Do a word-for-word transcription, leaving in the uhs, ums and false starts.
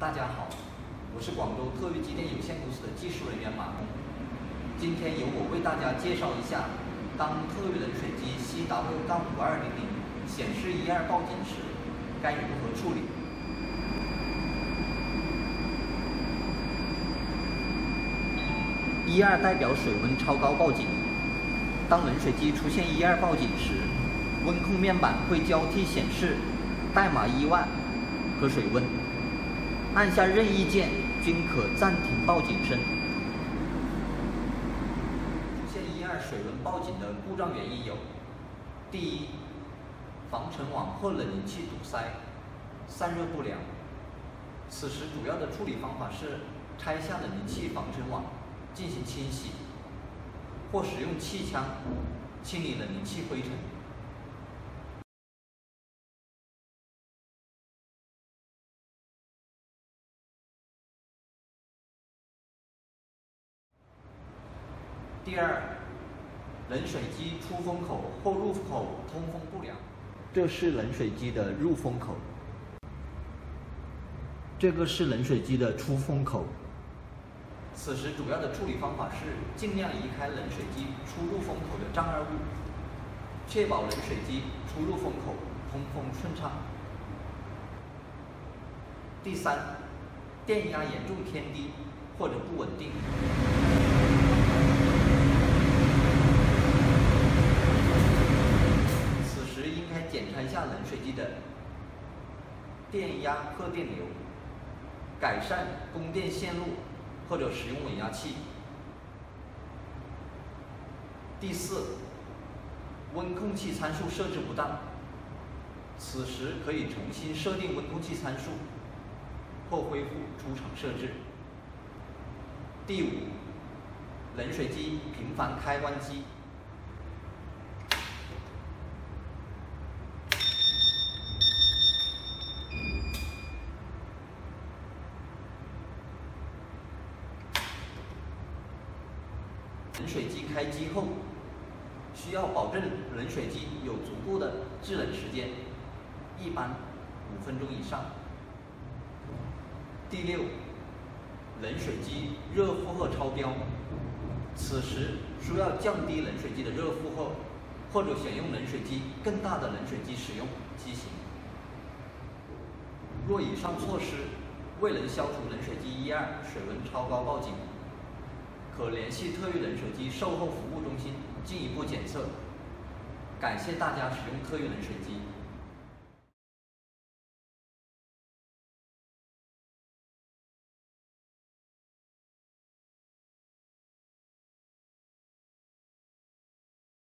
大家好，我是广州特约机电有限公司的技术人员马工。今天由我为大家介绍一下，当特约冷水机 C W 五二零零 显示一二报警时，该如何处理。一二代表水温超高报警。当冷水机出现一二报警时，温控面板会交替显示代码一万和水温。 按下任意键均可暂停报警声。出现一二水温报警的故障原因有：第一，防尘网或冷凝器堵塞、散热不良。此时主要的处理方法是拆下冷凝器防尘网进行清洗，或使用气枪清理冷凝器灰尘。 第二，冷水机出风口或入口通风不良，这是冷水机的入风口，这个是冷水机的出风口。此时主要的处理方法是尽量移开冷水机出入风口的障碍物，确保冷水机出入风口通风顺畅。第三，电压严重偏低或者不稳定。 检查一下冷水机的电压和电流，改善供电线路或者使用稳压器。第四，温控器参数设置不当，此时可以重新设定温控器参数，或恢复出厂设置。第五，冷水机频繁开关机。 冷水机开机后，需要保证冷水机有足够的制冷时间，一般五分钟以上。第六，冷水机热负荷超标，此时需要降低冷水机的热负荷，或者选用冷水机更大的冷水机使用机型。若以上措施未能消除冷水机一二水温超高报警， 可联系特约冷水机售后服务中心进一步检测。感谢大家使用特约冷水机。